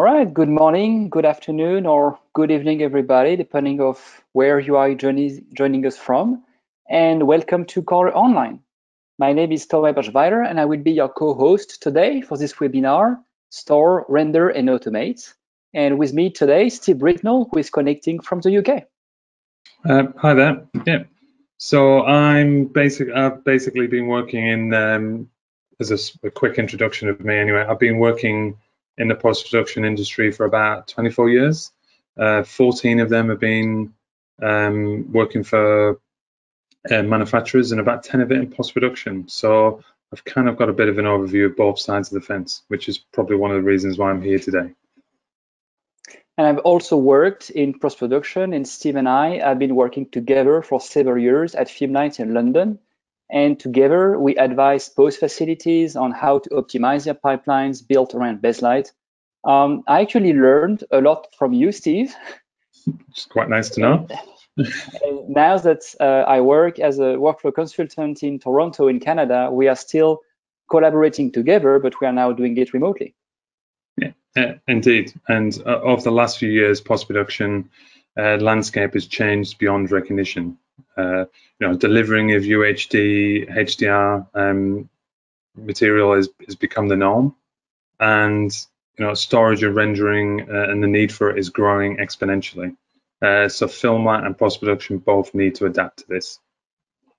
All right, good morning, good afternoon, or good evening, everybody, depending on where you are joining us from. And welcome to Colour Online. My name is Thomas Eberschweiler, and I will be your co-host today for this webinar, Store, Render, and Automate. And with me today, Steve Britnell, who is connecting from the UK. Hi there. Yeah. So I've basically been working in, as a quick introduction of me anyway, I've been working in the post-production industry for about 24 years. 14 of them have been working for manufacturers and about 10 of it in post-production. So I've kind of got a bit of an overview of both sides of the fence, which is probably one of the reasons why I'm here today. And I've also worked in post-production, and Steve and I have been working together for several years at FilmLight in London. And together, we advise both facilities on how to optimize their pipelines built around Baselight. I actually learned a lot from you, Steve. It's quite nice to know. And now that I work as a workflow consultant in Toronto, in Canada, we are still collaborating together, but we are now doing it remotely. Yeah, indeed. And over the last few years, post-production landscape has changed beyond recognition. Delivering of UHD, HDR material has become the norm, and storage and rendering and the need for it is growing exponentially. So FilmLight and post-production both need to adapt to this.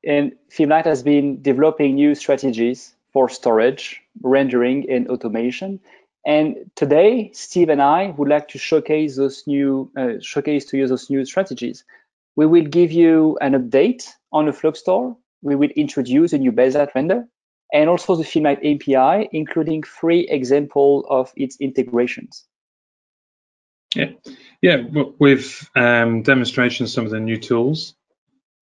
And FilmLight has been developing new strategies for storage, rendering, and automation. And today, Steve and I would like to showcase those new strategies. We will give you an update on the Flux Store. We will introduce a new Baselight Render and also the FilmLight API, including 3 examples of its integrations. Yeah. We've demonstrated some of the new tools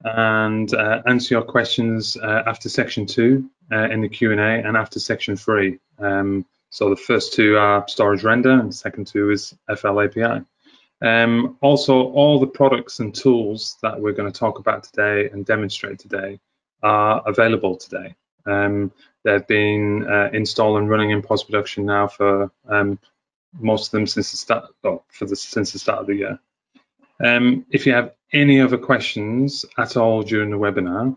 and answer your questions after section 2 in the Q&A and after section 3. So the first 2 are storage render and the second 2 is FilmLight API. Also, all the products and tools that we're going to talk about today and demonstrate today are available today. They've been installed and running in post-production now for most of them since the start of the year. If you have any other questions at all during the webinar,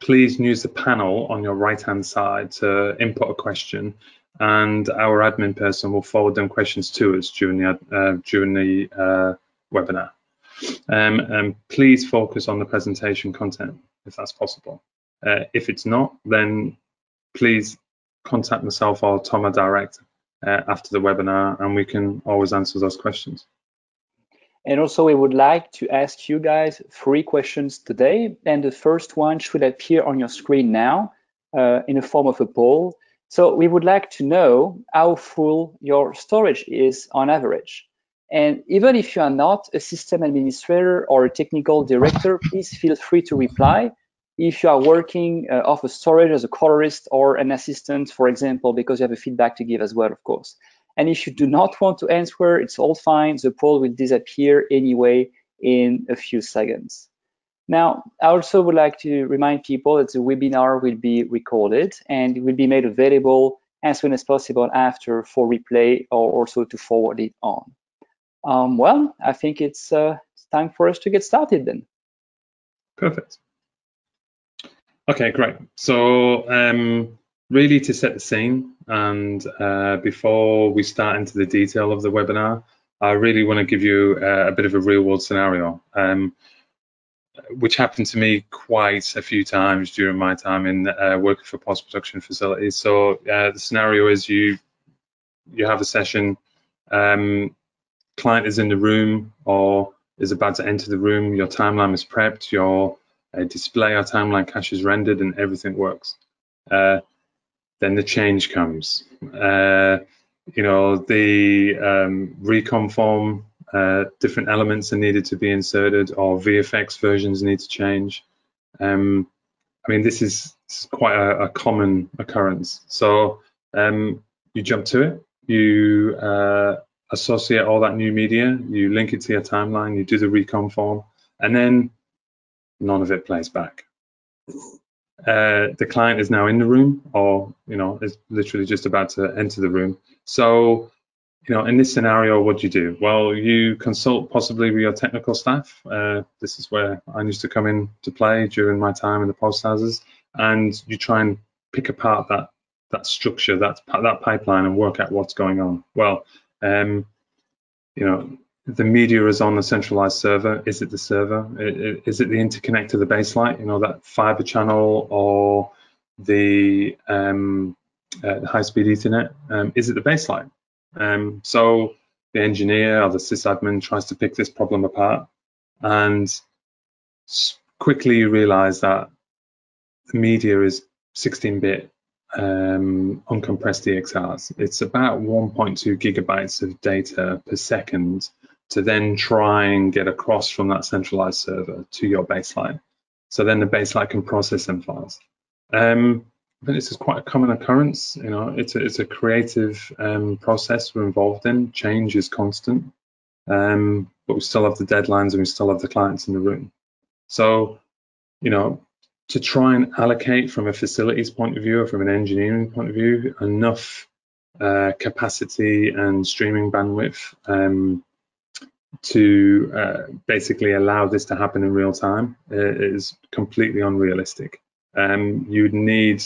please use the panel on your right-hand side to input a question, and our admin person will forward them questions to us during the webinar. And please focus on the presentation content if that's possible. If it's not, then please contact myself or Thomas direct after the webinar, and we can always answer those questions. And also, we would like to ask you guys 3 questions today, and the first one should appear on your screen now in the form of a poll. So we would like to know how full your storage is on average. And even if you are not a system administrator or a technical director, please feel free to reply if you are working off a storage as a colorist or an assistant, for example, because you have a feedback to give as well, of course. And if you do not want to answer, it's all fine. The poll will disappear anyway in a few seconds. Now, I also would like to remind people that the webinar will be recorded and it will be made available as soon as possible after for replay or also to forward it on. Well, I think it's time for us to get started then. Perfect. Okay, great. So really to set the scene and before we start into the detail of the webinar, I really want to give you a bit of a real world scenario. Which happened to me quite a few times during my time in working for post-production facilities. So the scenario is you have a session, client is in the room or is about to enter the room, your timeline is prepped, your display or timeline cache is rendered and everything works. Then the change comes. The recon form, different elements are needed to be inserted or VFX versions need to change. I mean, this is quite a common occurrence. So you jump to it, you associate all that new media, you link it to your timeline, you do the recon form, and then none of it plays back. The client is now in the room or, is literally just about to enter the room. So you know, in this scenario, what do you do? Well, you consult possibly with your technical staff. This is where I used to come in to play during my time in the post houses, and you try and pick apart that structure, that pipeline, and work out what's going on. Well, you know, the media is on a centralized server. Is it the server? Is it the interconnect to the Baselight? You know, that fiber channel, or the high-speed Ethernet? Is it the Baselight? So the engineer or the sysadmin tries to pick this problem apart and quickly realize that the media is 16-bit uncompressed EXRs. It's about 1.2 gigabytes of data per second to then try and get across from that centralized server to your Baselight. So then the Baselight can process them files. I think this is quite a common occurrence. You know, it's a creative process we're involved in. Change is constant, but we still have the deadlines and we still have the clients in the room. So, you know, to try and allocate from a facilities point of view or from an engineering point of view enough capacity and streaming bandwidth to basically allow this to happen in real time is completely unrealistic. You'd need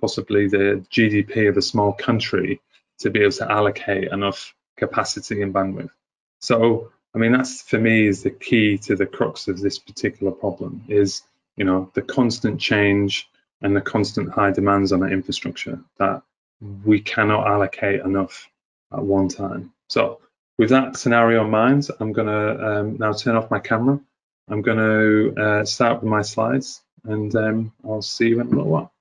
possibly the GDP of a small country to be able to allocate enough capacity and bandwidth. So, I mean, that's, for me, is the key to the crux of this particular problem, is, you know, the constant change and the constant high demands on that infrastructure that we cannot allocate enough at one time. So with that scenario in mind, I'm going to now turn off my camera. I'm going to start with my slides, and I'll see you in a little while.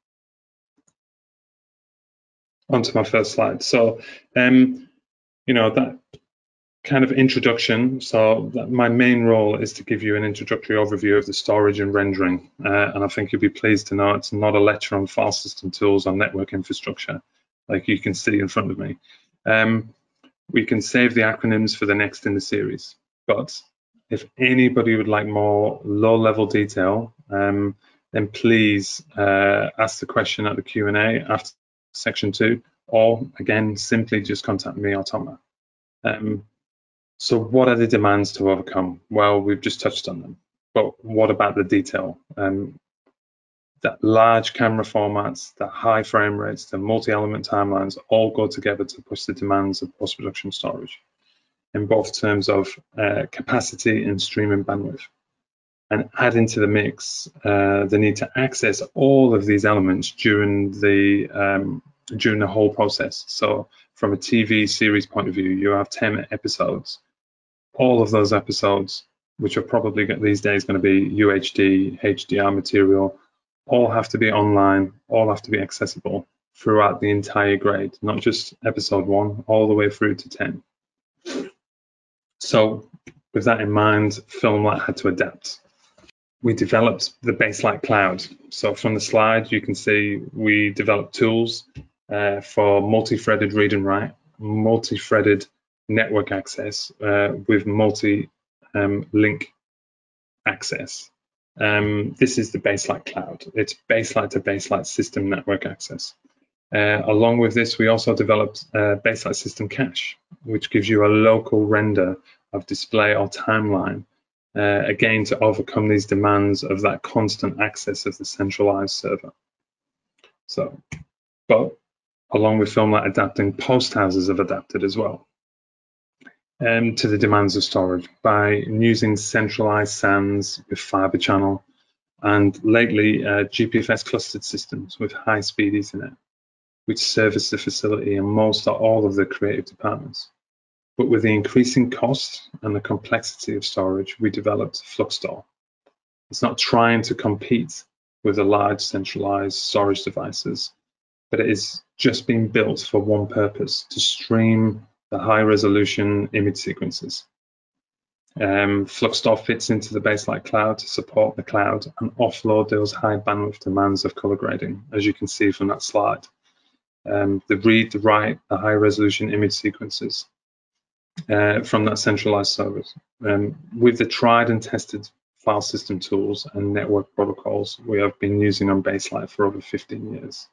On to my first slide. So, you know, that kind of introduction. So that my main role is to give you an introductory overview of the storage and rendering. And I think you'll be pleased to know it's not a lecture on file system tools or network infrastructure, like you can see in front of me. We can save the acronyms for the next in the series. But if anybody would like more low-level detail, then please ask the question at the Q&A after section 2, or again, simply just contact me or Thomas. So what are the demands to overcome? Well, we've just touched on them, but what about the detail? That large camera formats, the high frame rates, the multi-element timelines all go together to push the demands of post-production storage in both terms of capacity and streaming bandwidth. And add into the mix the need to access all of these elements during the whole process. So from a TV series point of view, you have 10 episodes. All of those episodes, which are probably these days going to be UHD, HDR material, all have to be online, all have to be accessible throughout the entire grade, not just episode 1, all the way through to 10. So with that in mind, FilmLight had to adapt. We developed the Baselight Cloud. So from the slide, you can see we developed tools for multi-threaded read and write, multi-threaded network access with multi-link access. This is the Baselight Cloud. It's Baselight to Baselight system network access. Along with this, we also developed Baselight System Cache, which gives you a local render of display or timeline. Again, to overcome these demands of that constant access of the centralized server. So, but along with FilmLight adapting, post houses have adapted as well to the demands of storage by using centralized SANs with fiber channel, and lately GPFS clustered systems with high-speed Ethernet, which service the facility and most or all of the creative departments. But with the increasing cost and the complexity of storage, we developed FluxStore. It's not trying to compete with the large centralized storage devices, but it is just being built for one purpose, to stream the high-resolution image sequences. FluxStore fits into the Baselight Cloud to support the cloud and offload those high-bandwidth demands of color grading, as you can see from that slide. The read, the write, the high-resolution image sequences. From that centralized service. With the tried and tested file system tools and network protocols we have been using on Baselight for over 15 years.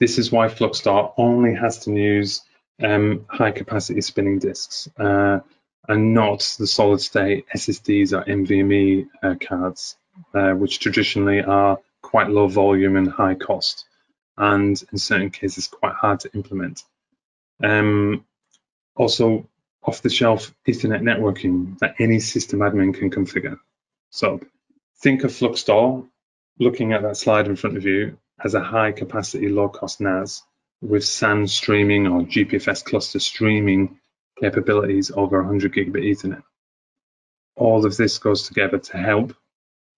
This is why FluxStore only has to use high capacity spinning disks and not the solid state SSDs or NVMe cards, which traditionally are quite low volume and high cost, and in certain cases quite hard to implement. Also, off-the-shelf Ethernet networking that any system admin can configure. So think of Fluxstore, looking at that slide in front of you, as a high-capacity, low-cost NAS with SAN streaming or GPFS cluster streaming capabilities over 100 gigabit Ethernet. All of this goes together to help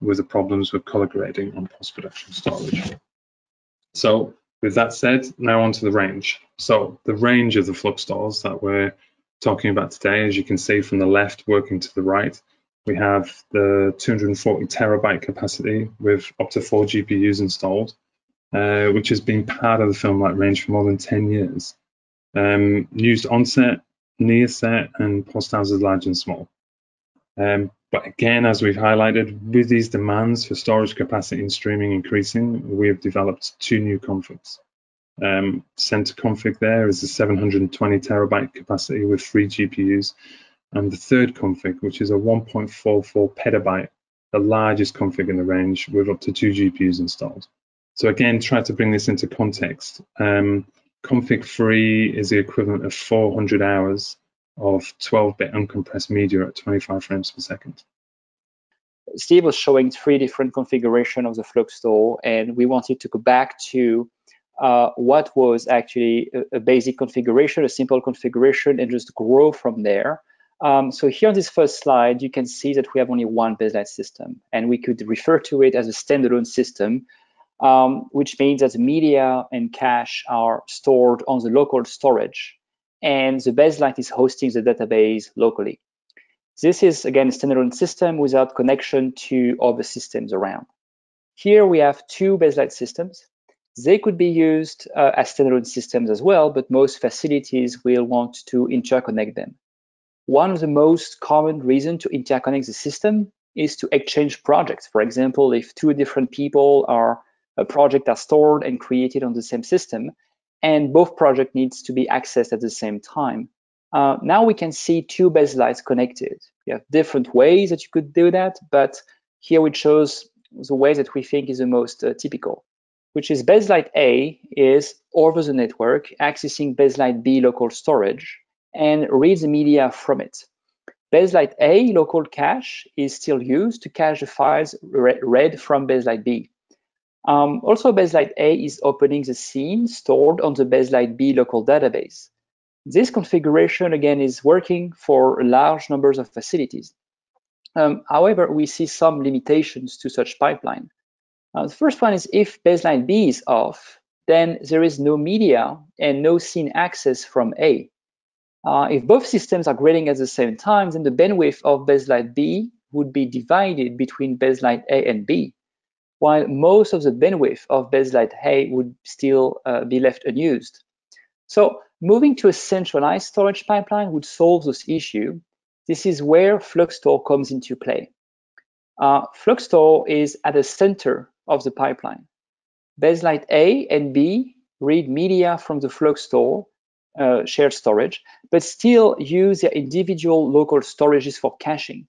with the problems with color grading on post-production storage. So with that said, now onto the range. So the range of the Fluxstores that we're talking about today, as you can see from the left working to the right, we have the 240 terabyte capacity with up to 4 GPUs installed, which has been part of the FilmLight range for more than 10 years. Used on-set, near-set, and post-houses large and small. But again, as we've highlighted, with these demands for storage capacity and streaming increasing, we have developed 2 new configs. Center config there is a 720 terabyte capacity with 3 GPUs, and the third config, which is a 1.44 petabyte, the largest config in the range, with up to 2 GPUs installed. So again, try to bring this into context. Config 3 is the equivalent of 400 hours of 12-bit uncompressed media at 25 frames per second. Steve was showing 3 different configurations of the Fluxstore, and we wanted to go back to what was actually a basic configuration, a simple configuration, and just grow from there. So here on this first slide, you can see that we have only 1 Baselight system, and we could refer to it as a standalone system, which means that media and cache are stored on the local storage, and the Baselight is hosting the database locally. This is, again, a standalone system without connection to other systems around. Here we have 2 Baselight systems. They could be used as standalone systems as well, but most facilities will want to interconnect them. One of the most common reasons to interconnect the system is to exchange projects. For example, if 2 different people or a project are stored and created on the same system, and both projects needs to be accessed at the same time. Now we can see 2 Baselights connected. You have different ways that you could do that, but here we chose the way that we think is the most typical, which is Baselight A is over the network, accessing Baselight B local storage, and reads the media from it. Baselight A local cache is still used to cache the files read from Baselight B. Also, Baselight A is opening the scene stored on the Baselight B local database. This configuration, again, is working for large numbers of facilities. However, we see some limitations to such pipeline. The first one is if Baselight B is off, then there is no media and no scene access from A. If both systems are grading at the same time, then the bandwidth of Baselight B would be divided between Baselight A and B, while most of the bandwidth of Baselight A would still be left unused. So moving to a centralized storage pipeline would solve this issue. This is where Fluxstore comes into play. Fluxstore is at the center of the pipeline. Baselight A and B read media from the Fluxstore shared storage, but still use their individual local storages for caching.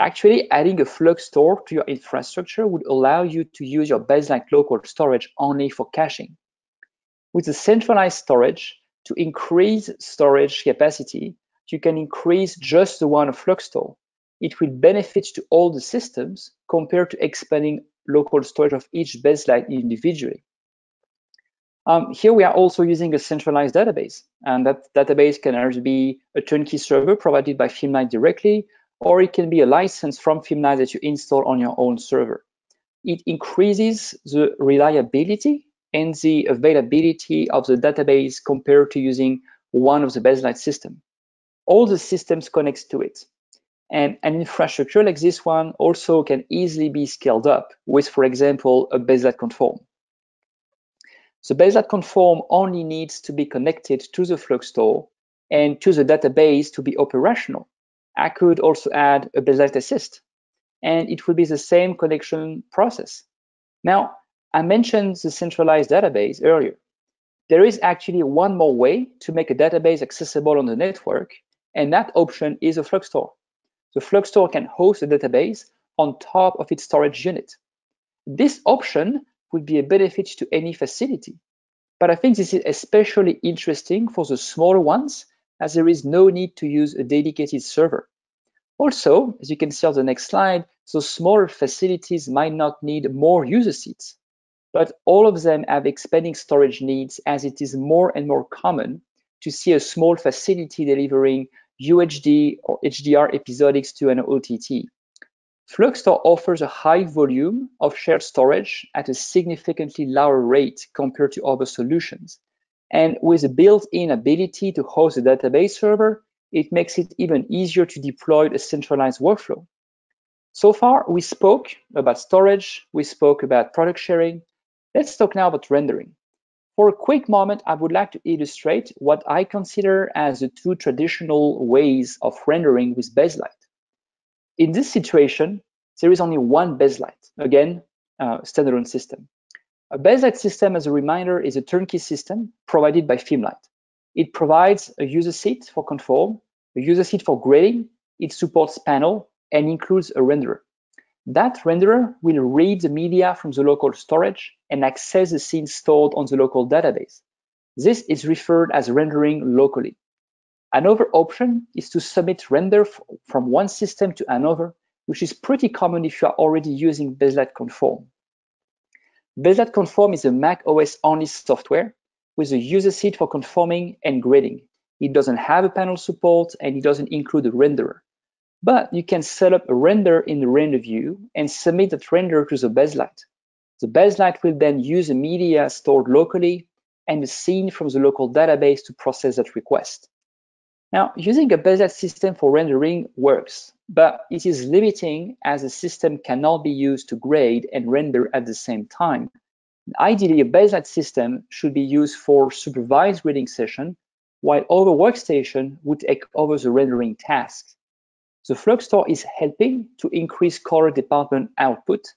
Actually, adding a Fluxstore to your infrastructure would allow you to use your Baselight local storage only for caching. With the centralized storage, to increase storage capacity, you can increase just the one of Fluxstore. It will benefit to all the systems compared to expanding local storage of each Baselight individually. Here we are also using a centralized database, and that database can either be a turnkey server provided by FilmLight directly, or it can be a license from FilmLight that you install on your own server. It increases the reliability and the availability of the database compared to using one of the Baselight systems. All the systems connect to it. And an infrastructure like this one also can easily be scaled up with, for example, a Baselight Conform. So Baselight Conform only needs to be connected to the Fluxstore and to the database to be operational. I could also add a Baselight Assist, and it will be the same connection process. Now, I mentioned the centralized database earlier. there is actually one more way to make a database accessible on the network, and that option is a Flux store. The Flux store can host a database on top of its storage unit. This option would be a benefit to any facility, but I think this is especially interesting for the smaller ones, as there is no need to use a dedicated server. Also, as you can see on the next slide, those smaller facilities might not need more user seats, but all of them have expanding storage needs, as it is more and more common to see a small facility delivering UHD or HDR episodics to an OTT. Flux Store offers a high volume of shared storage at a significantly lower rate compared to other solutions. And with a built-in ability to host a database server, it makes it even easier to deploy a centralized workflow. So far, we spoke about storage, we spoke about product sharing. Let's talk now about rendering. For a quick moment, I would like to illustrate what I consider as the two traditional ways of rendering with Baselight. In this situation, there is only one Baselight, again, standalone system. A Baselight system, as a reminder, is a turnkey system provided by FilmLight. It provides a user seat for conform, a user seat for grading, it supports panel, and includes a renderer. That renderer will read the media from the local storage and access the scenes stored on the local database. This is referred as rendering locally. Another option is to submit render from one system to another, which is pretty common if you are already using Baselight Conform. Baselight Conform is a Mac OS only software with a user seat for conforming and grading. It doesn't have a panel support and it doesn't include a renderer. But you can set up a render in the render view and submit that render to the Baselight. The Baselight will then use the media stored locally and the scene from the local database to process that request. Now, using a Baselight system for rendering works, but it is limiting as the system cannot be used to grade and render at the same time. Ideally, a Baselight system should be used for supervised grading session, while other workstation would take over the rendering task. The Flux Store is helping to increase color department output,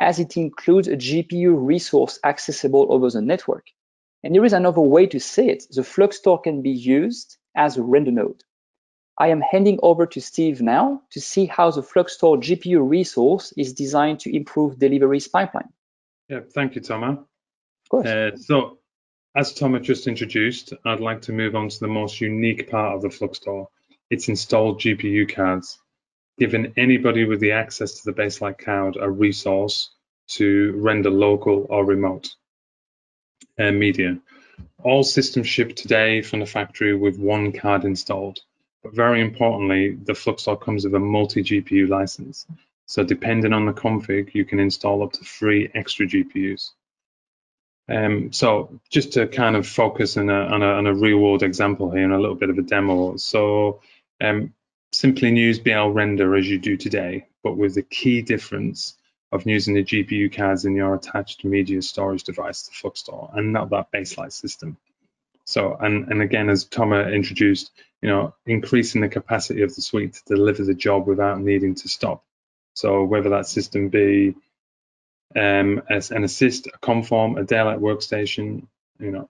as it includes a GPU resource accessible over the network. And there is another way to say it. The Flux Store can be used as a render node. I am handing over to Steve now to see how the Flux Store GPU resource is designed to improve deliveries pipeline. Yeah, thank you, Thomas. Of course. So, as Thomas just introduced, I'd like to move on to the most unique part of the Flux Store. It's installed GPU cards, giving anybody with the access to the Baselight Cloud a resource to render local or remote media. All systems shipped today from the factory with one card installed, but very importantly, the Flux Store comes with a multi-GPU license. So depending on the config, you can install up to 3 extra GPUs. So just to kind of focus on a real-world example here and a little bit of a demo. So simply use BL Render as you do today, but with the key difference of using the GPU cards in your attached media storage device, the Flux Store, and not that Baselight system. So, and again, as Thomas introduced, you know, increasing the capacity of the suite to deliver the job without needing to stop. So whether that system be an assist, a conform, a daylight workstation, you know,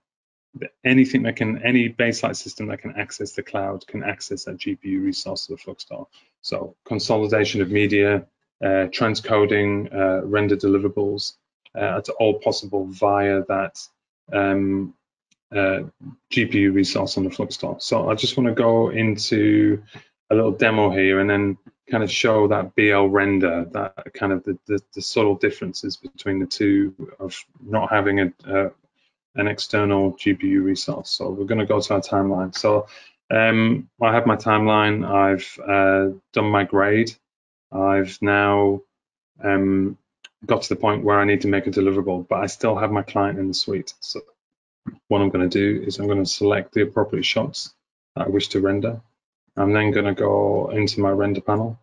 anything that can, any Baselight system that can access the cloud can access that GPU resource of the Flux Store. So consolidation of media, transcoding, render deliverables, it's all possible via that GPU resource on the Flux Store. So I just want to go into a little demo here and then kind of show that BL Render, that kind of the subtle differences between the two of not having an external GPU resource. So we're going to go to our timeline. So I have my timeline. I've done my grade. I've now got to the point where I need to make a deliverable, but I still have my client in the suite. So what I'm going to do is I'm going to select the appropriate shots that I wish to render. I'm then going to go into my render panel.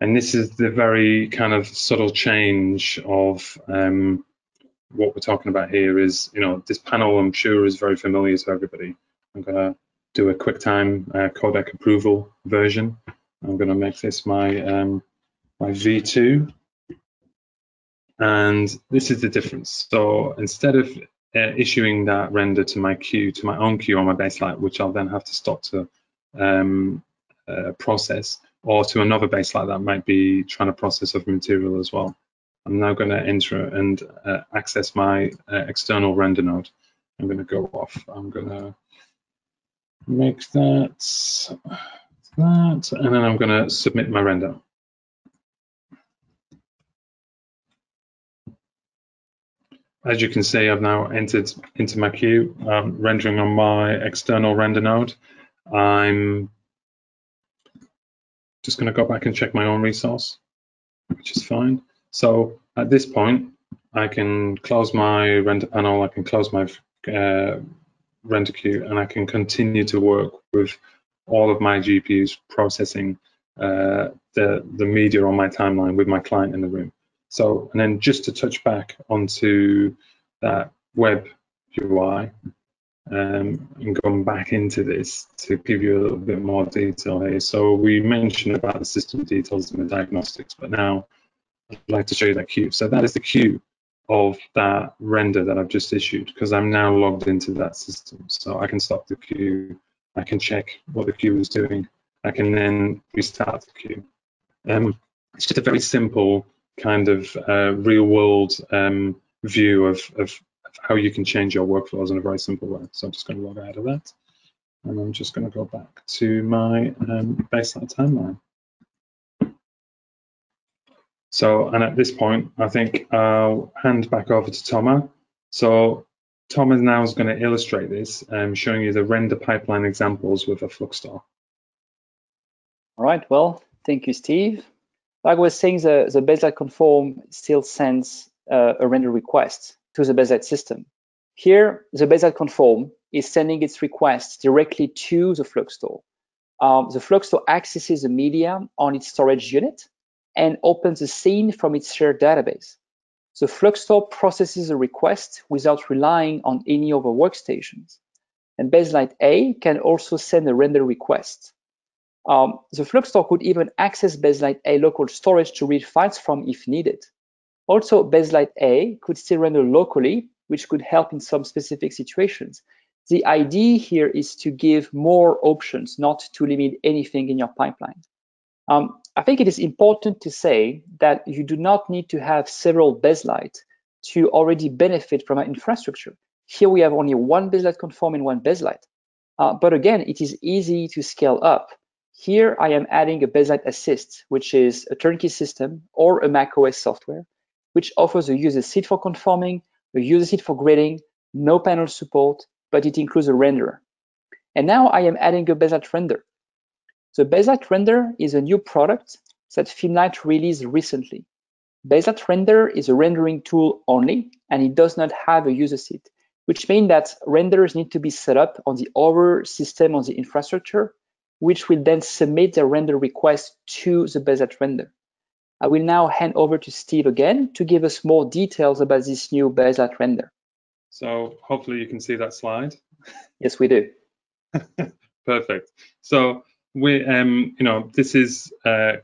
And this is the very kind of subtle change of what we're talking about here is, you know, this panel I'm sure is very familiar to everybody. I'm going to do a QuickTime codec approval version. I'm going to make this my my V2, and this is the difference. So instead of issuing that render to my queue, to my own queue on my Baselight, which I'll then have to stop to process, or to another Baselight that might be trying to process other material as well. I'm now going to enter and access my external render node. I'm going to go off. I'm going to make that, and then I'm going to submit my render. As you can see, I've now entered into my queue. I'm rendering on my external render node. I'm just going to go back and check my own resource, which is fine. So at this point, I can close my render panel, I can close my render queue, and I can continue to work with all of my GPUs processing the media on my timeline with my client in the room. So, and then just to touch back onto that web UI, and going back into this to give you a little bit more detail here. So we mentioned about the system details and the diagnostics, but now I'd like to show you that queue. So that is the queue of that render that I've just issued, because I'm now logged into that system. So I can stop the queue, I can check what the queue is doing, I can then restart the queue. It's just a very simple kind of real-world view of how you can change your workflows in a very simple way. So I'm just going to log out of that, and I'm just going to go back to my Baselight timeline. So, and at this point, I think I'll hand back over to Thomas. So Thomas now is going to illustrate this, showing you the render pipeline examples with a Flux store. All right, well, thank you, Steve. Like I was saying, the Baselight Conform still sends a render request to the Baselight system. Here, the Baselight Conform is sending its request directly to the Flux store. The Flux store accesses the media on its storage unit and opens a scene from its shared database. The Flux store processes the request without relying on any other workstations. And Baselight A can also send a render request. The Flux store could even access Baselight A local storage to read files from if needed. Also, Baselight A could still render locally, which could help in some specific situations. The idea here is to give more options, not to limit anything in your pipeline. I think it is important to say that you do not need to have several Baselight to already benefit from our infrastructure. Here we have only one Baselight Conform and one Baselight. But again, it is easy to scale up. Here I am adding a Baselight Assist, which is a turnkey system or a macOS software, which offers a user seat for conforming, a user seat for gridding, no panel support, but it includes a renderer. And now I am adding a Baselight Render. So Baselight Render is a new product that FilmLight released recently. Baselight Render is a rendering tool only, and it does not have a user seat, which means that renderers need to be set up on the other system on the infrastructure, which will then submit their render request to the Baselight Render. I will now hand over to Steve again to give us more details about this new Baselight Render. So hopefully you can see that slide. Yes, we do. Perfect. So we, you know, this is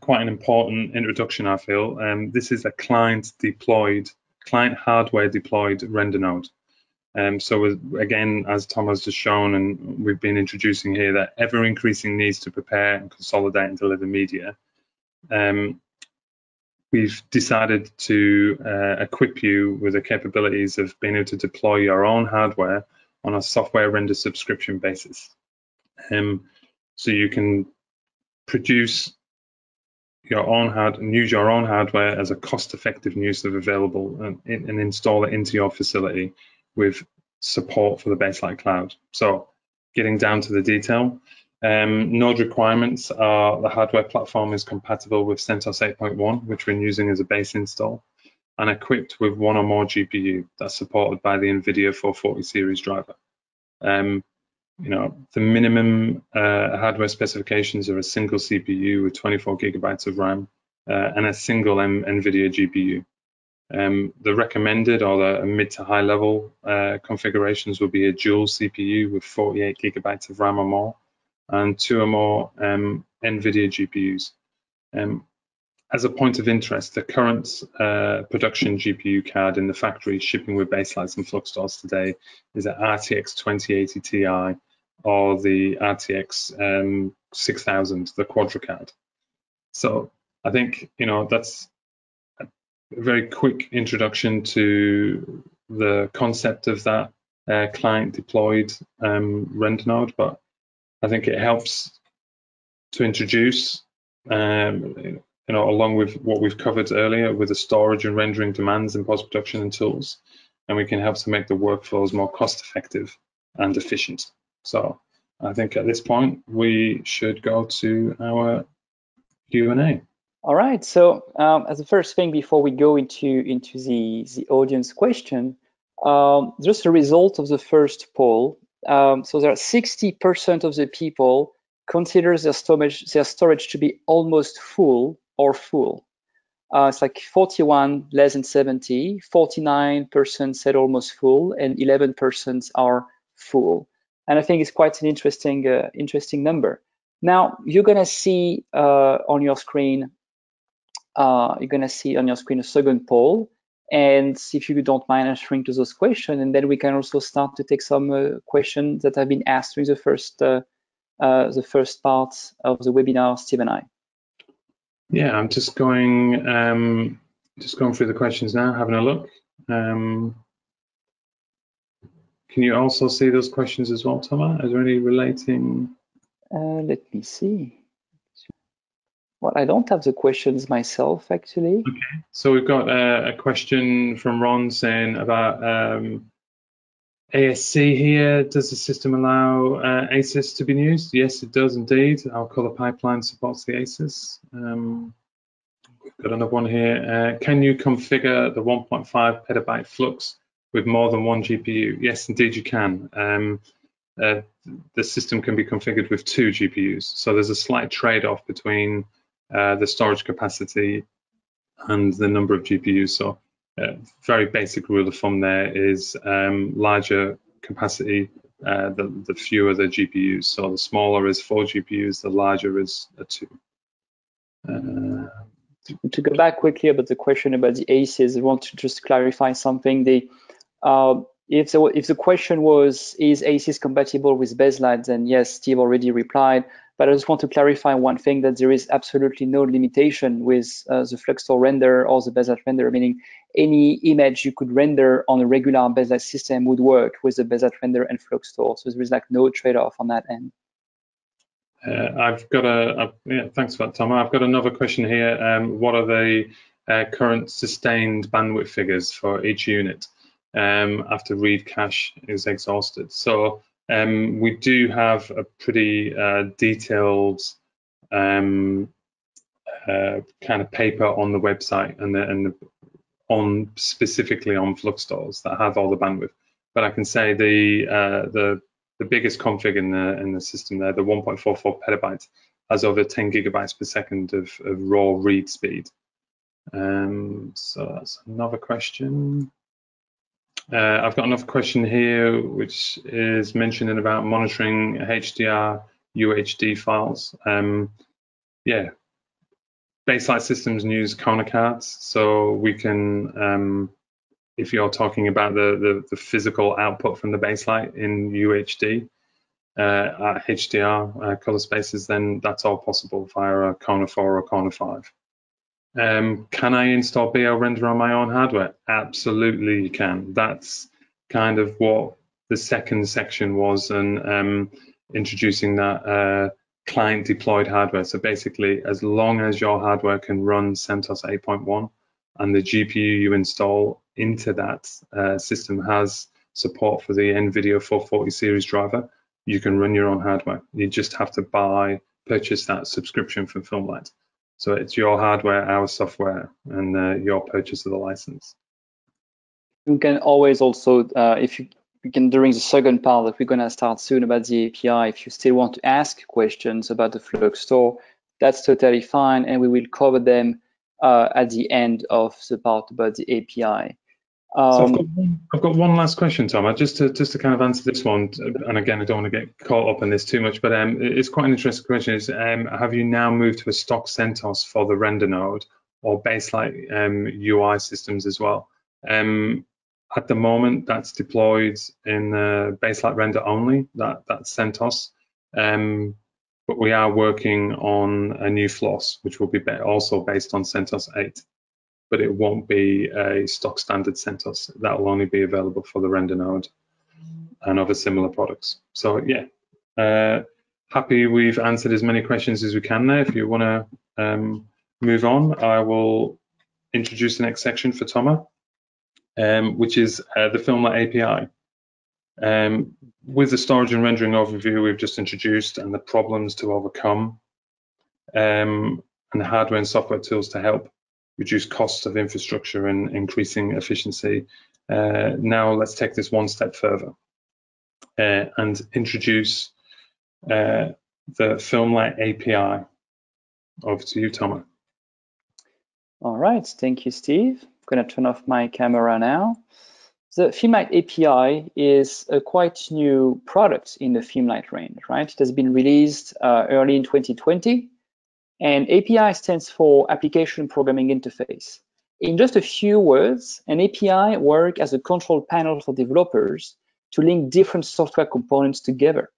quite an important introduction, I feel. This is a client hardware deployed render node. So again, as Tom has just shown, and we've been introducing here, that ever-increasing needs to prepare and consolidate and deliver media, we've decided to equip you with the capabilities of being able to deploy your own hardware on a software render subscription basis. So you can produce your own hardware and use your own hardware as a cost-effective use of available, and install it into your facility with support for the Baselight Cloud. So getting down to the detail, node requirements are the hardware platform is compatible with CentOS 8.1, which we're using as a base install, and equipped with one or more GPU that's supported by the NVIDIA 440 series driver. You know, the minimum hardware specifications are a single CPU with 24 gigabytes of RAM and a single NVIDIA GPU. The recommended or the mid to high level configurations will be a dual CPU with 48 gigabytes of RAM or more, and two or more NVIDIA GPUs. As a point of interest, the current production GPU card in the factory shipping with Baselight and Fluxstars today is an RTX 2080 Ti or the RTX 6000, the Quadro card. So I think, you know, that's a very quick introduction to the concept of that client deployed render node, but I think it helps to introduce, you know, along with what we've covered earlier with the storage and rendering demands in post-production and tools, and we can help to make the workflows more cost-effective and efficient. So I think at this point, we should go to our Q&A. All right, so as the first thing, before we go into the audience question, just a result of the first poll. So there are 60% of the people considers their storage to be almost full or full. It's like 41 less than 70, 49% said almost full, and 11% are full. And I think it's quite an interesting, interesting number. Now you're gonna see on your screen, a second poll. And if you don't mind answering to those questions, and then we can also start to take some questions that have been asked during the first part of the webinar, Steve and I. Yeah, I'm just going through the questions now, having a look. Can you also see those questions as well, Thomas? Are there any relating? Let me see. Well, I don't have the questions myself, actually. Okay, so we've got a question from Ron saying about ASC here. Does the system allow ACES to be used? Yes, it does indeed. Our color pipeline supports the ACES. We've got another one here. Can you configure the 1.5 petabyte flux with more than one GPU? Yes, indeed you can. The system can be configured with two GPUs. So there's a slight trade-off between the storage capacity and the number of GPUs. So very basic rule of thumb there is larger capacity, the fewer the GPUs. So the smaller is 4 GPUs, the larger is a 2. To go back quickly about the question about the ACES, I want to just clarify something. If the question was, is ACES compatible with Baselight, then yes, Steve already replied. But I just want to clarify one thing, that there is absolutely no limitation with the Fluxstore render or the Baselight render, meaning any image you could render on a regular Baselight system would work with the Baselight render and Fluxstore. So there is like no trade-off on that end. I've got yeah, thanks for that, Tom. I've got another question here. What are the current sustained bandwidth figures for each unit? After read cache is exhausted. So we do have a pretty detailed kind of paper on the website and specifically on Fluxstores that have all the bandwidth. But I can say the biggest config in the system there, the 1.44 petabytes, has over 10 gigabytes per second of raw read speed. So that's another question. I've got another question here, which is mentioning about monitoring HDR, UHD files. Yeah, Baselight systems use Kona cards, so we can, if you're talking about the physical output from the Baselight in UHD, at HDR color spaces, then that's all possible via a Kona 4 or Kona 5. Can I install BL Render on my own hardware? Absolutely you can. That's kind of what the second section was, and introducing that client deployed hardware. So basically, as long as your hardware can run CentOS 8.1 and the GPU you install into that system has support for the NVIDIA 440 series driver, you can run your own hardware. You just have to purchase that subscription from FilmLight. So it's your hardware, our software, and your purchase of the license. You can always also, if you can, during the second part that we're going to start soon about the API, if you still want to ask questions about the Fluxstore, that's totally fine, and we will cover them at the end of the part about the API. So I've got one last question, Tom, just to kind of answer this one, and again, I don't want to get caught up in this too much, but it's quite an interesting question. Is have you now moved to a stock CentOS for the render node, or Baselight UI systems as well. At the moment, that's deployed in Baselight Render only, that's CentOS. But we are working on a new floss, which will be also based on CentOS 8, but it won't be a stock standard CentOS. That will only be available for the render node and other similar products. So yeah, happy we've answered as many questions as we can there. If you want to move on, I will introduce the next section for Thomas, which is the FilmLight API. With the storage and rendering overview we've just introduced and the problems to overcome, and the hardware and software tools to help reduce costs of infrastructure and increasing efficiency, now let's take this one step further and introduce the FilmLight API. Over to you, Thomas. All right, thank you, Steve. I'm going to turn off my camera now. The FilmLight API is a quite new product in the FilmLight range, right? It has been released early in 2020, and API stands for Application Programming Interface. In just a few words, an API works as a control panel for developers to link different software components together.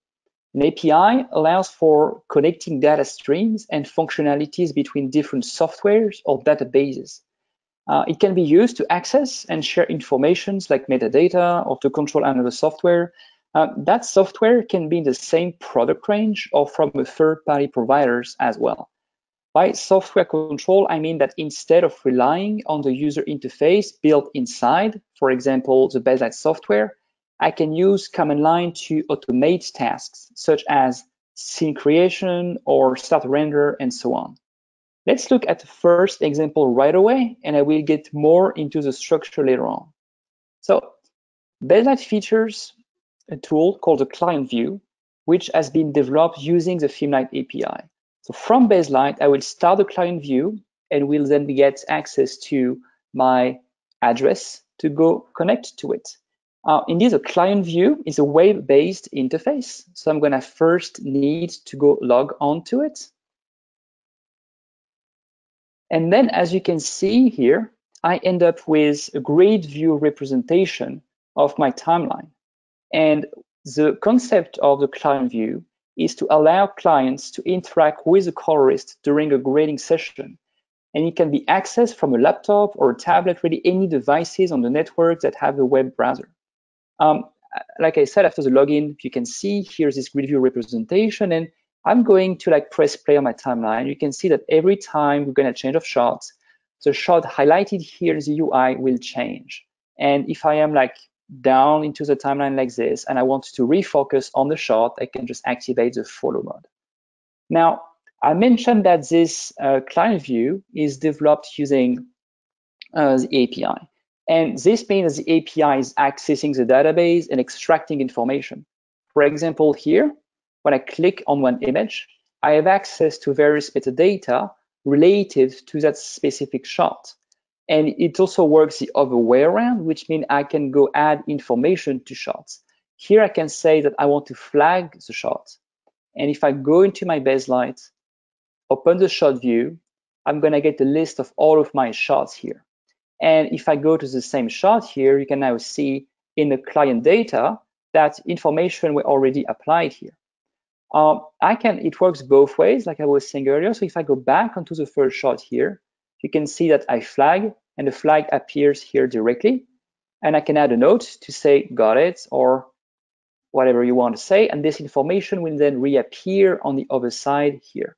An API allows for connecting data streams and functionalities between different softwares or databases. It can be used to access and share information like metadata or to control another software. That software can be in the same product range or from third-party providers as well. By software control, I mean that instead of relying on the user interface built inside, for example, the Baselight software, I can use command line to automate tasks such as scene creation or start render and so on. Let's look at the first example right away, and I will get more into the structure later on. So Baselight features a tool called the Client View, which has been developed using the FilmLight API. So from Baselight, I will start the Client View and will then get access to my address to go connect to it. Indeed, the Client View is a web-based interface. So I'm gonna first need to go log on to it. And then, as you can see here, I end up with a grid view representation of my timeline. And the concept of the Client View is to allow clients to interact with the colorist during a grading session. And it can be accessed from a laptop or a tablet, really any devices on the network that have a web browser. Like I said, after the login, you can see here's this grid view representation, and I'm going to press play on my timeline. You can see that every time we're gonna change of shots, the shot highlighted here in the UI will change. And if I am down into the timeline like this and I want to refocus on the shot, I can just activate the follow mode. Now, I mentioned that this Client View is developed using the API. And this means that the API is accessing the database and extracting information. For example, here, when I click on one image, I have access to various metadata related to that specific shot. And it also works the other way around, which means I can go add information to shots. Here I can say that I want to flag the shot. And if I go into my Baselight, open the shot view, I'm gonna get a list of all of my shots here. And if I go to the same shot here, you can now see in the client data that information were already applied here. It works both ways, like I was saying earlier. So if I go back onto the first shot here, you can see that I flag, and the flag appears here directly. And I can add a note to say, got it, or whatever you want to say. And this information will then reappear on the other side here.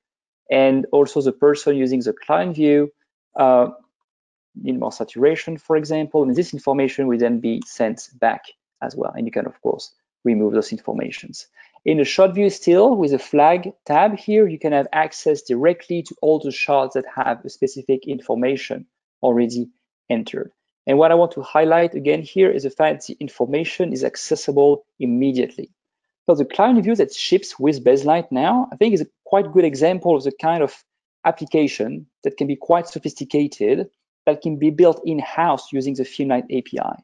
And also the person using the Client View, in more saturation, for example, and this information will then be sent back as well. And you can, of course, remove those informations. In the shot view still, with a flag tab here, you can have access directly to all the shots that have a specific information already entered. And what I want to highlight again here is the fact the information is accessible immediately. So the Client View that ships with Baselight now, I think is a quite good example of the kind of application that can be quite sophisticated, that can be built in-house using the FilmLight API.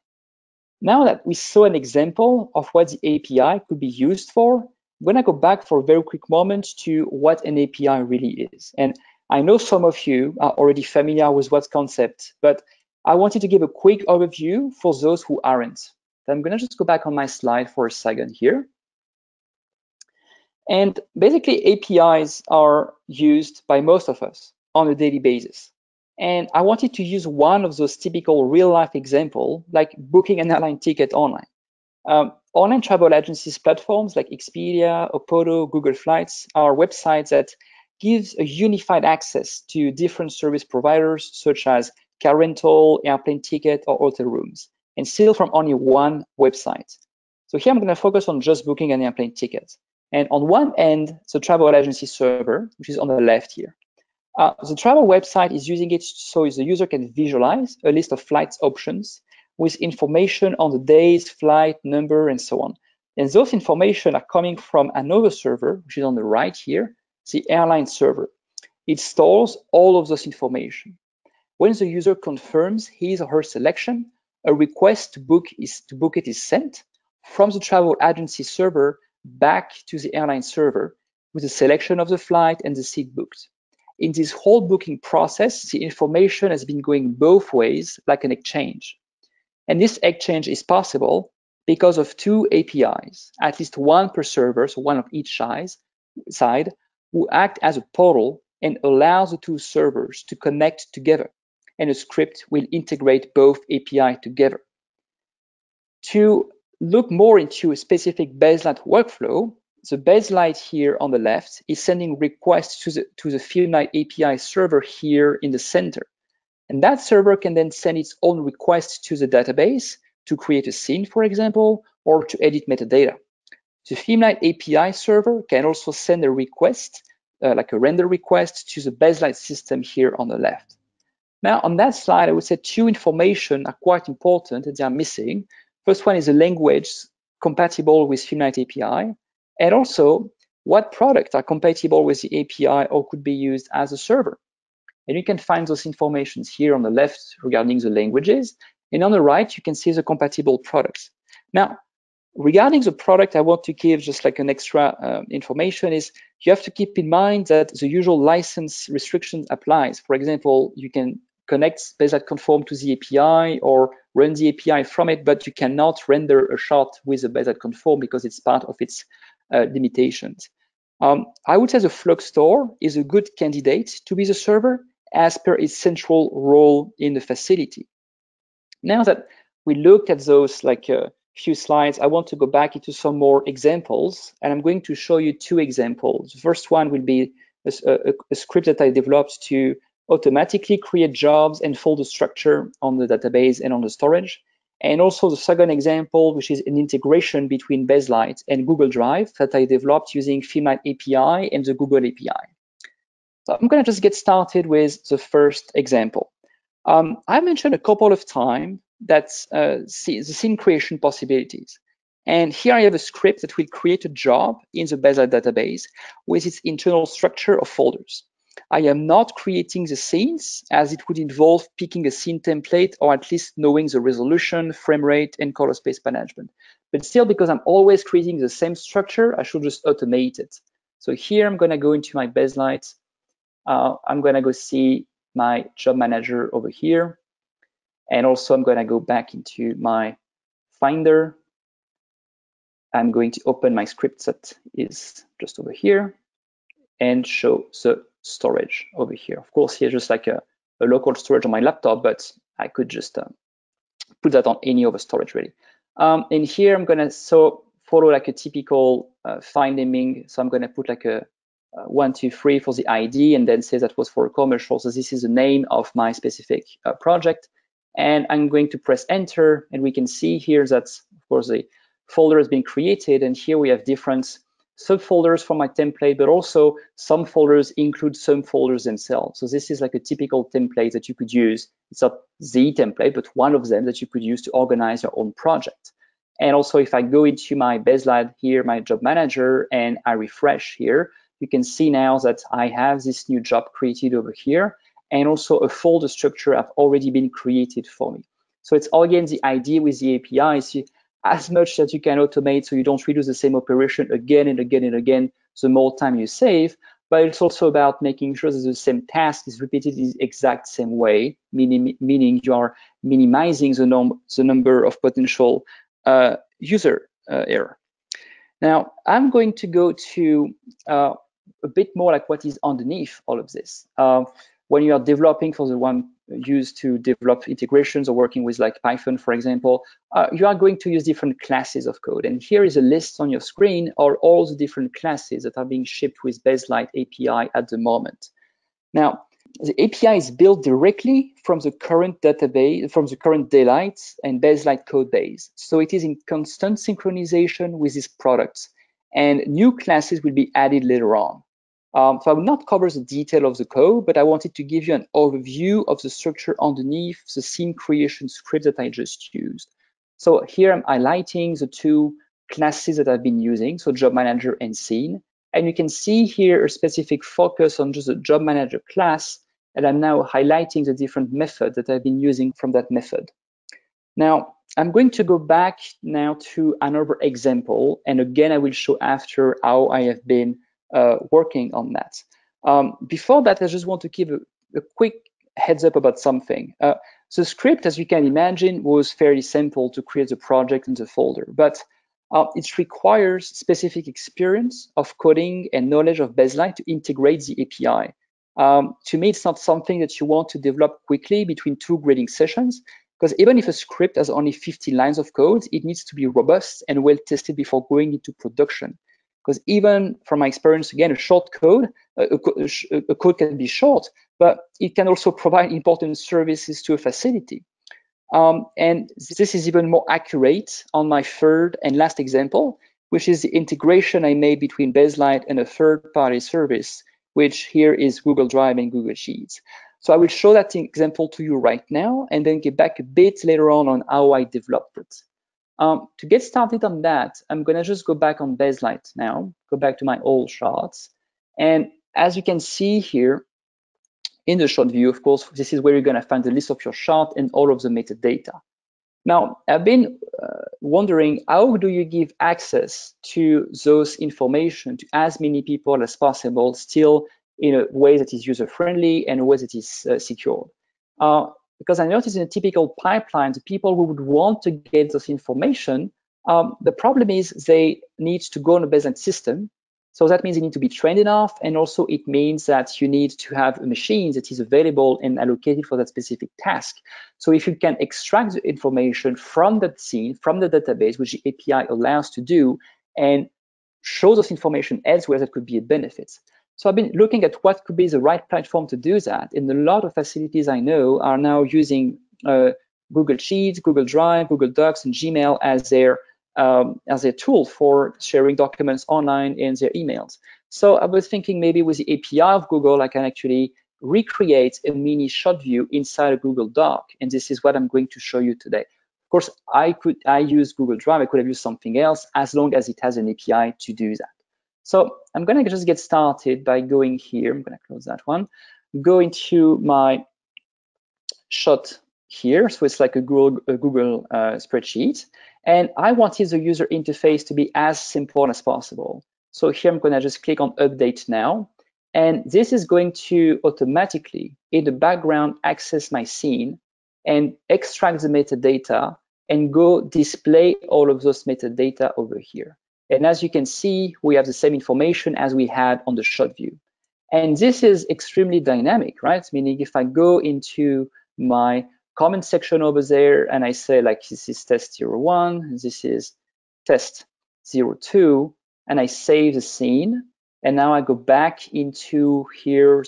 Now that we saw an example of what the API could be used for, I'm gonna go back for a very quick moment to what an API really is. And I know some of you are already familiar with what concept, but I wanted to give a quick overview for those who aren't. I'm gonna just go back on my slide for a second here. And basically APIs are used by most of us on a daily basis. And I wanted to use one of those typical real life example, like booking an airline ticket online. Online travel agencies platforms like Expedia, Opodo, Google Flights are websites that gives a unified access to different service providers such as car rental, airplane ticket, or hotel rooms, and still from only one website. So here I'm gonna focus on just booking an airplane ticket. And on one end, the travel agency server, which is on the left here. The travel website is using it so the user can visualize a list of flights options with information on the days, flight, number, and so on. And those information are coming from another server, which is on the right here, the airline server. It stores all of those information. When the user confirms his or her selection, a request to book it is sent from the travel agency server back to the airline server with a selection of the flight and the seat booked. In this whole booking process, the information has been going both ways like an exchange. And this exchange is possible because of two APIs, at least one per server, so one of each side, who act as a portal and allows the two servers to connect together. And a script will integrate both API together. To look more into a specific Baselight workflow, the Baselight here on the left is sending requests to the FilmLight API server here in the center. And that server can then send its own requests to the database to create a scene, for example, or to edit metadata. The FilmLight API server can also send a request, like a render request, to the Baselight system here on the left. Now, on that slide, I would say two information are quite important and they are missing. First one is the language compatible with FilmLight API, and also what products are compatible with the API or could be used as a server. And you can find those informations here on the left regarding the languages, and on the right, you can see the compatible products. Now, regarding the product, I want to give just like an extra information is you have to keep in mind that the usual license restriction applies. For example, you can connect Baselight Conform to the API or run the API from it, but you cannot render a shot with a Baselight Conform because it's part of its limitations. I would say the Flux Store is a good candidate to be the server as per its central role in the facility. Now that we looked at those like few slides, I want to go back into some more examples, and I'm going to show you two examples. The first one will be a script that I developed to automatically create jobs and folder structure on the database and on the storage. And also the second example, which is an integration between Baselight and Google Drive that I developed using FilmLight API and the Google API. So I'm gonna just get started with the first example. I mentioned a couple of times that's the scene creation possibilities. And here I have a script that will create a job in the Baselight database with its internal structure of folders. I am not creating the scenes as it would involve picking a scene template or at least knowing the resolution, frame rate, and color space management. But still, because I'm always creating the same structure, I should just automate it. So here I'm gonna go into my Baselight. I'm gonna go see my job manager over here. And also I'm gonna go back into my Finder. I'm going to open my script that is just over here and show the storage over here. Of course, here's just like a local storage on my laptop, but I could just put that on any other storage really. And here I'm gonna follow like a typical file naming. So I'm gonna put like a 1, 2, 3 for the ID and then say that was for a commercial. So this is the name of my specific project. And I'm going to press enter, and we can see here that, of course, the folder has been created, and here we have different subfolders for my template, but also some folders include some folders themselves. So this is like a typical template that you could use. It's not the template, but one of them that you could use to organize your own project. And also, if I go into my Baselight here, my job manager, and I refresh here, you can see now that I have this new job created over here, and also a folder structure have already been created for me. So it's again the idea with the API is as much that you can automate so you don't redo the same operation again and again and again, the more time you save, but it's also about making sure that the same task is repeated in the exact same way, meaning you are minimizing the number of potential user error. Now, I'm going to go to a bit more like what is underneath all of this. When you are developing, for the one used to develop integrations or working with like Python, for example, you are going to use different classes of code. And here is a list on your screen of all the different classes that are being shipped with Baselight API at the moment. Now, the API is built directly from the current database, from the current Daylight and Baselight code base. So it is in constant synchronization with these products, and new classes will be added later on. So I will not cover the detail of the code, but I wanted to give you an overview of the structure underneath the scene creation script that I just used. So here I'm highlighting the two classes that I've been using, so Job Manager and Scene. And you can see here a specific focus on just the Job Manager class, and I'm now highlighting the different methods that I've been using from that method. Now, I'm going to go back now to another example, and again, I will show after how I have been working on that. Before that, I just want to give a quick heads up about something. The script, as you can imagine, was fairly simple to create the project in the folder, but it requires specific experience of coding and knowledge of Baselight to integrate the API. To me, it's not something that you want to develop quickly between two grading sessions, because even if a script has only 50 lines of code, it needs to be robust and well tested before going into production. Because even from my experience, again, a short code, a code can be short, but it can also provide important services to a facility. And this is even more accurate on my third and last example, which is the integration I made between Baselight and a third-party service, which here is Google Drive and Google Sheets. So I will show that example to you right now and then get back a bit later on how I developed it. To get started on that, I'm going to just go back on Baselight now, go back to my old charts. And as you can see here in the short view, of course, this is where you're going to find the list of your chart and all of the metadata. Now, I've been wondering, how do you give access to those information to as many people as possible, still in a way that is user-friendly and a way that is secure? Because I noticed in a typical pipeline, the people who would want to get this information, the problem is they need to go on a Baselight system. So that means you need to be trained enough, and also it means that you need to have a machine that is available and allocated for that specific task. So if you can extract the information from that scene, from the database, which the API allows to do, and show this information elsewhere, that could be a benefit. So I've been looking at what could be the right platform to do that. And a lot of facilities I know are now using Google Sheets, Google Drive, Google Docs, and Gmail as their tool for sharing documents online and their emails. So I was thinking maybe with the API of Google, I can actually recreate a mini shot view inside a Google Doc. And this is what I'm going to show you today. Of course, I use Google Drive. I could have used something else as long as it has an API to do that. So I'm going to just get started by going here. I'm going to close that one. Go into my shot here. So it's like a Google spreadsheet. And I wanted the user interface to be as simple as possible. So here I'm going to just click on Update Now. And this is going to automatically, in the background, access my scene and extract the metadata and go display all of those metadata over here. And as you can see, we have the same information as we had on the shot view. And this is extremely dynamic, right? Meaning if I go into my comment section over there and I say like, this is test 01, this is test 02, and I save the scene. And now I go back into here,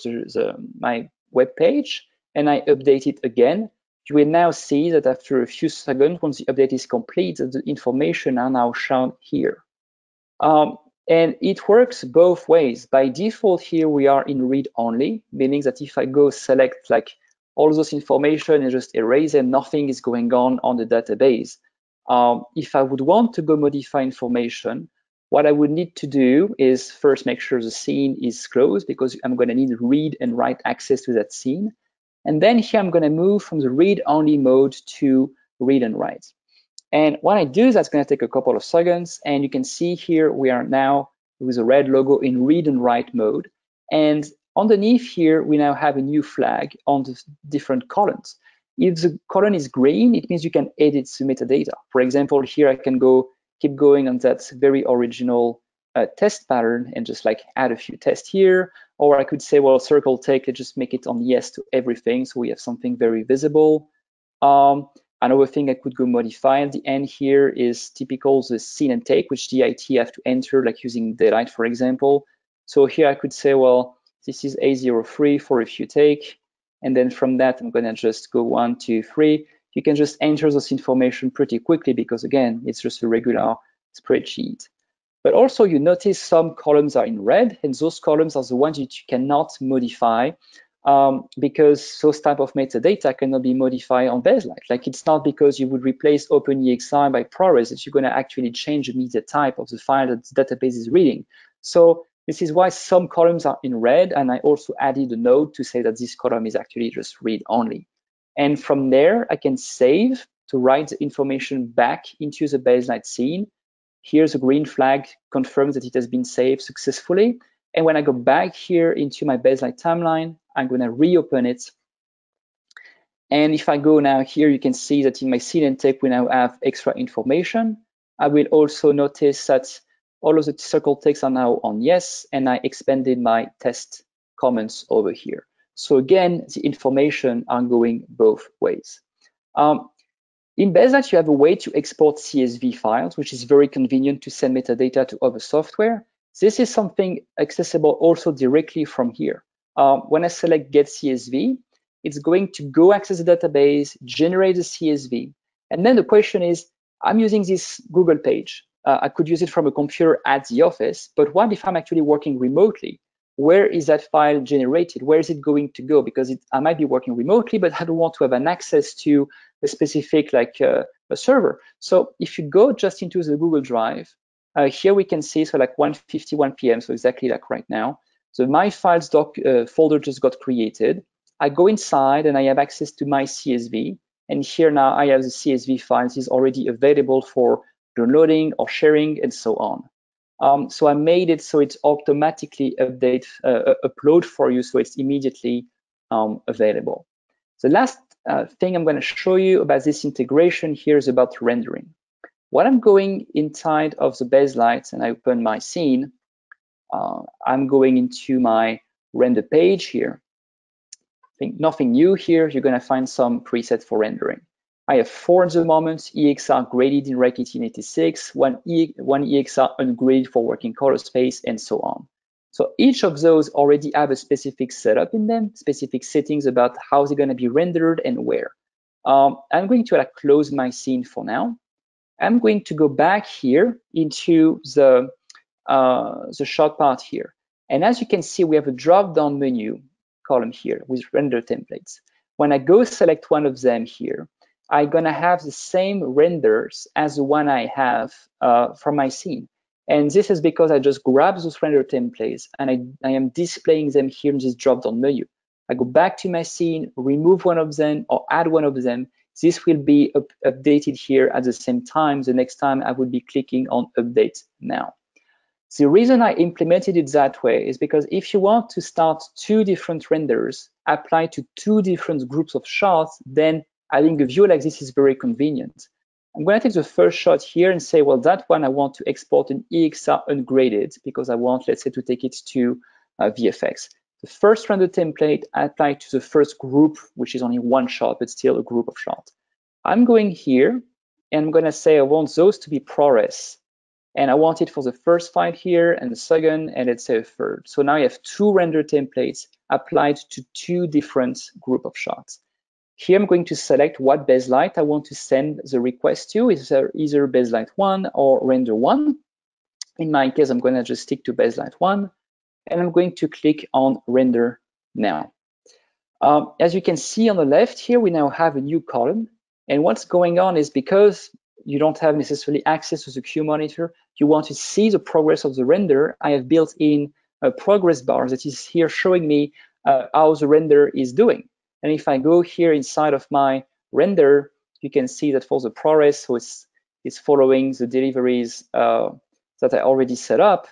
my web page, and I update it again. You will now see that after a few seconds, once the update is complete, the information are now shown here. And it works both ways. By default here, we are in read only, meaning that if I go select like all those information and just erase it, nothing is going on the database. If I would want to go modify information, what I would need to do is first make sure the scene is closed because I'm going to need read and write access to that scene. And then here I'm going to move from the read only mode to read and write. And when I do, that's going to take a couple of seconds. And you can see here we are now with a red logo in read and write mode. And underneath here, we now have a new flag on the different columns. If the column is green, it means you can edit the metadata. For example, here I can go keep going on that very original test pattern and just like add a few tests here. Or I could say, well, circle text, let's just make it on yes to everything, so we have something very visible. Another thing I could go modify at the end here is typical the scene and take, which the IT have to enter, like using Daylight, for example. So here I could say, well, this is A03 for a few take. And then from that, I'm gonna just go 1, 2, 3. You can just enter this information pretty quickly because again, it's just a regular spreadsheet. But also you notice some columns are in red, and those columns are the ones that you cannot modify because those type of metadata cannot be modified on Baselight. Like it's not because you would replace OpenEXR by ProRes that you're gonna actually change the media type of the file that the database is reading. So this is why some columns are in red, and I also added a note to say that this column is actually just read only. And from there, I can save to write the information back into the Baselight scene. Here's a green flag, confirms that it has been saved successfully. And when I go back here into my Baselight timeline, I'm gonna reopen it. And if I go now here, you can see that in my scene and take, we now have extra information. I will also notice that all of the circle takes are now on yes, and I expanded my test comments over here. So again, the information are going both ways. In Baselight, you have a way to export CSV files, which is very convenient to send metadata to other software. This is something accessible also directly from here. When I select Get CSV, it's going to go access the database, generate the CSV, and then the question is, I'm using this Google page. I could use it from a computer at the office, but what if I'm actually working remotely? Where is that file generated? Where is it going to go? Because I might be working remotely, but I don't want to have an access to a specific, like a server. So if you go just into the Google Drive, here we can see, so like 1:51 PM, so exactly like right now. So my files folder just got created. I go inside and I have access to my CSV. And here now I have the CSV files is already available for downloading or sharing and so on. So I made it so it's automatically upload for you, so it's immediately available. The last thing I'm gonna show you about this integration here is about rendering. When I'm going inside of the Baselight and I open my scene, I'm going into my render page here. I think nothing new here, you're gonna find some preset for rendering. I have 4 at the moment, EXR graded in Rec 1886, one EXR ungraded for working color space, and so on. So each of those already have a specific setup in them, specific settings about how they're gonna be rendered and where. I'm going to like, close my scene for now. I'm going to go back here into the shot part here. And as you can see, we have a drop-down menu column here with render templates. When I go select one of them here, I'm gonna have the same renders as the one I have from my scene. And this is because I just grab those render templates and I am displaying them here in this drop-down menu. I go back to my scene, remove one of them or add one of them. This will be updated here at the same time. The next time I would be clicking on Update Now. The reason I implemented it that way is because if you want to start 2 different renders applied to 2 different groups of shots, then having a view like this is very convenient. I'm gonna take the first shot here and say, well, that one I want to export an EXR ungraded because I want, let's say, to take it to VFX. The first render template applied to the first group, which is only one shot, but still a group of shots. I'm going here and I'm gonna say I want those to be ProRes. And I want it for the first file here and the second, and let's say a third. So now you have 2 render templates applied to 2 different group of shots. Here I'm going to select what Baselight I want to send the request to. Is there either Baselight 1 or Render 1? In my case, I'm gonna just stick to Baselight 1, and I'm going to click on Render Now. As you can see on the left here, we now have a new column, and what's going on is because you don't have necessarily access to the queue monitor, you want to see the progress of the render. I have built in a progress bar that is here showing me how the render is doing. And if I go here inside of my render, you can see that for the ProRes, so it's following the deliveries that I already set up.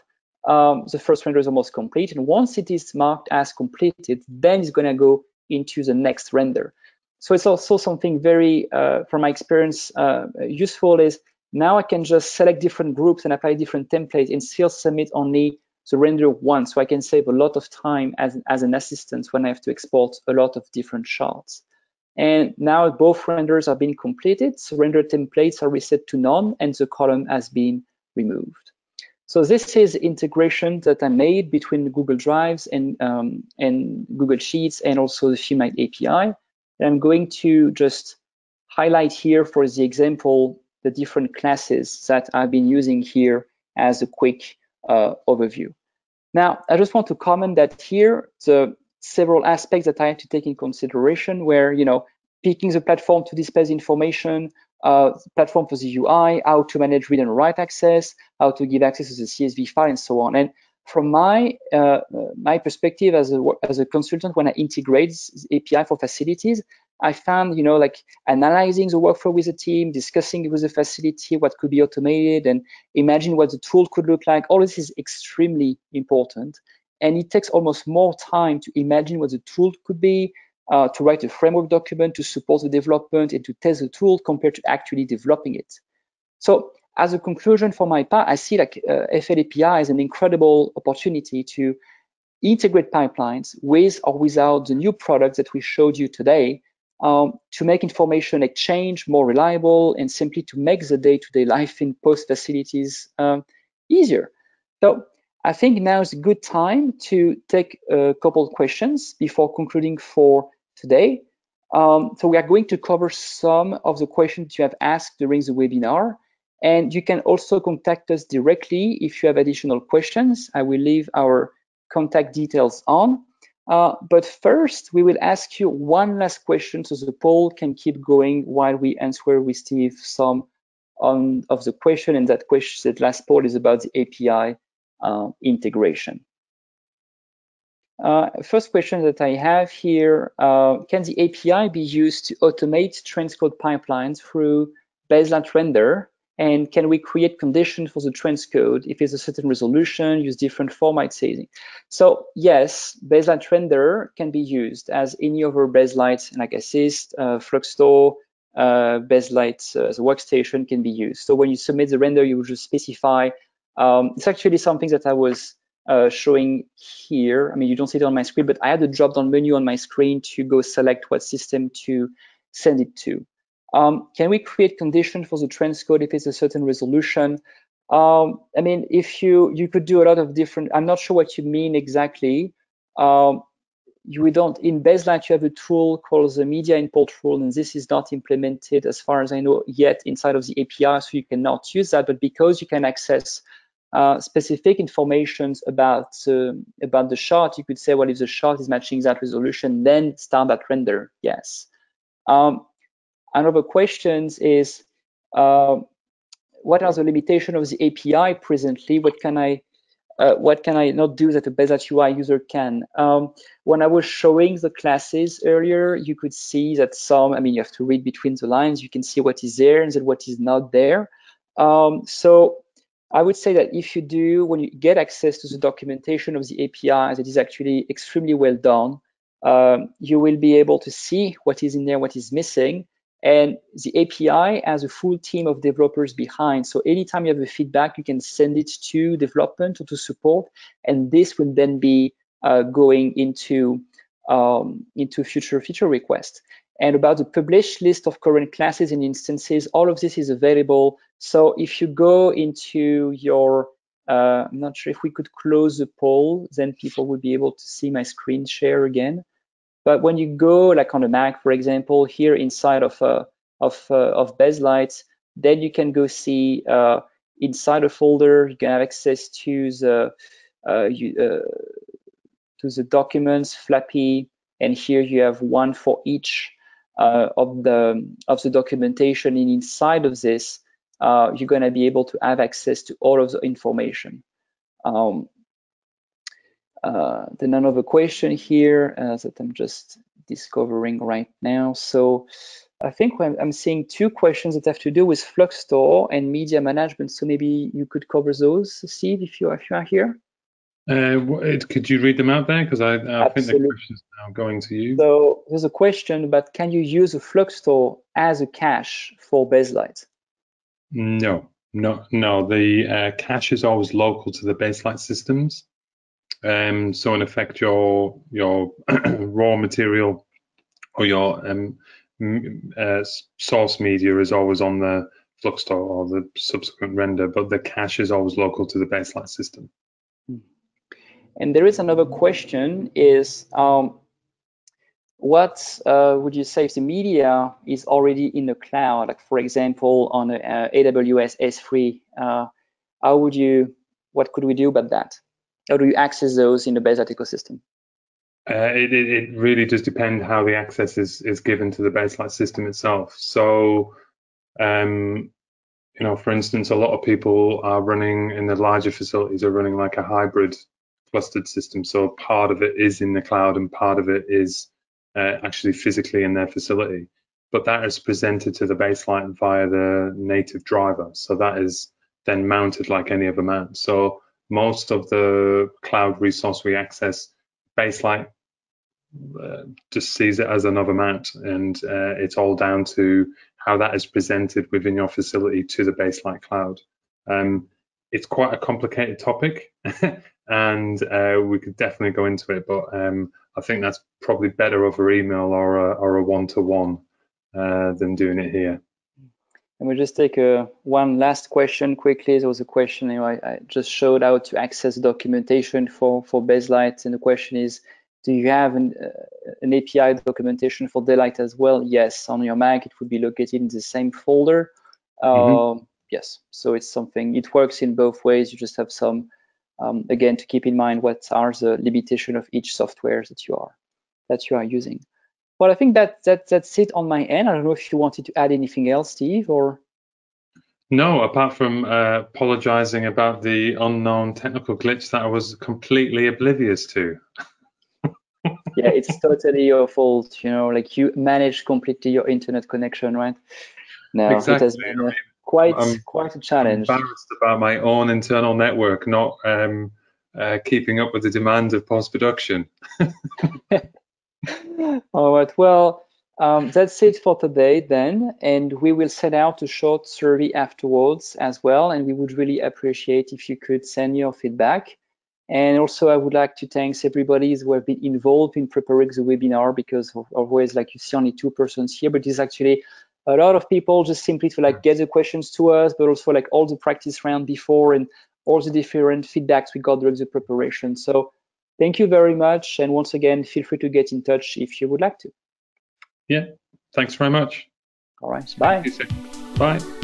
the first render is almost complete. And once it is marked as completed, then it's going to go into the next render. So it's also something very, from my experience, useful is now I can just select different groups and apply different templates and still submit only the render once. So I can save a lot of time as an assistant when I have to export a lot of different shots. And now both renders are being completed. So render templates are reset to none and the column has been removed. So this is integration that I made between Google Drives and Google Sheets and also the FilmLight API. And I'm going to just highlight here for the example the different classes that I've been using here as a quick overview. Now, I just want to comment that here the several aspects that I have to take in consideration where, you know, picking the platform to display the information, platform for the UI, how to manage read and write access, how to give access to the CSV file, and so on. And from my my perspective as a consultant, when I integrate API for facilities, I found, you know, like analyzing the workflow with the team, discussing with the facility what could be automated, and imagine what the tool could look like. All this is extremely important, and it takes almost more time to imagine what the tool could be, to write a framework document to support the development and to test the tool compared to actually developing it. So as a conclusion for my part, I see like FL API is an incredible opportunity to integrate pipelines with or without the new products that we showed you today, to make information exchange more reliable and simply to make the day-to-day life in post facilities easier. So I think now is a good time to take a couple of questions before concluding for today. So we are going to cover some of the questions you have asked during the webinar, and you can also contact us directly if you have additional questions. I will leave our contact details on. But first, we will ask you one last question so the poll can keep going while we answer with Steve some of the question, and that question, that last poll is about the API integration. First question that I have here, can the API be used to automate transcode pipelines through Baselight Render? And can we create conditions for the transcode if it's a certain resolution, use different format sizing? So yes, Baselight Render can be used as any other Baselight, like Assist, Fluxstore, Baselight as a workstation can be used. So when you submit the render, you will just specify. It's actually something that I was showing here. I mean, you don't see it on my screen, but I had a drop-down menu on my screen to go select what system to send it to. Can we create condition for the transcode if it's a certain resolution? I mean, if you could do a lot of different, I'm not sure what you mean exactly. We don't, in Baselight, you have a tool called the media import rule, and this is not implemented as far as I know yet inside of the API, so you cannot use that. But because you can access specific informations about the shot, you could say, well, if the shot is matching that resolution, then start that render, yes. Another question is, what are the limitations of the API presently? What can I not do that a Baselight UI user can? When I was showing the classes earlier, you could see that some, I mean, you have to read between the lines, you can see what is there and then what is not there. So I would say that if you do, when you get access to the documentation of the API that is actually extremely well done, you will be able to see what is in there, what is missing. And the API has a full team of developers behind. So anytime you have a feedback, you can send it to development or to support, and this will then be going into future feature requests. And about the published list of current classes and instances, all of this is available. So if you go into your, I'm not sure if we could close the poll, then people would be able to see my screen share again. But when you go, like on a Mac, for example, here inside of Baselight, then you can go see inside a folder. You can have access to the documents, Flappy, and here you have one for each of the documentation. And inside of this, you're gonna be able to have access to all of the information. Then another question here that I'm just discovering right now. So I think I'm seeing two questions that have to do with Fluxstore and media management. So maybe you could cover those, Steve, if you are here. Could you read them out there? Because I think the question is now going to you. So there's a question, but can you use a Flux store as a cache for Baselight? No, no. The cache is always local to the Baselight systems. So in effect, your raw material or your source media is always on the Flux store or the subsequent render, but the cache is always local to the Baselight system. And there is another question is, what would you say if the media is already in the cloud, like for example, on a, AWS S3, how would you, what could we do about that? How do you access those in the Baselight ecosystem? It really does depend how the access is given to the Baselight system itself. So, you know, for instance, a lot of people are running in the larger facilities are running like a hybrid clustered system. So part of it is in the cloud and part of it is actually physically in their facility. But that is presented to the Baselight via the native driver. So that is then mounted like any other mount. So most of the cloud resource we access, Baselight just sees it as another mount, and it's all down to how that is presented within your facility to the Baselight Cloud. It's quite a complicated topic, and we could definitely go into it, but I think that's probably better over email or a one-to-one than doing it here. And we'll just take one last question quickly. There was a question, you know, I just showed how to access documentation for Baselight, and the question is, do you have an API documentation for Daylight as well? Yes, on your Mac, it would be located in the same folder. Yes, so it's something, it works in both ways. You just have some, again, to keep in mind what are the limitation of each software that you are using. Well, I think that's it on my end. I don't know if you wanted to add anything else, Steve, or? No, apart from apologizing about the unknown technical glitch that I was completely oblivious to. Yeah, it's totally your fault, you know, like you managed completely your internet connection, right? No, exactly. It has been quite a challenge. I'm embarrassed about my own internal network, not keeping up with the demand of post-production. All right, well, that's it for today then, and we will send out a short survey afterwards as well, and we would really appreciate if you could send your feedback. And also, I would like to thank everybody who have been involved in preparing the webinar, because always, like you see, only 2 persons here, but there's actually a lot of people just simply to like get the questions to us, but also like all the practice round before and all the different feedbacks we got during the preparation. So thank you very much. And once again, feel free to get in touch if you would like to. Yeah, thanks very much. All right, bye. Bye.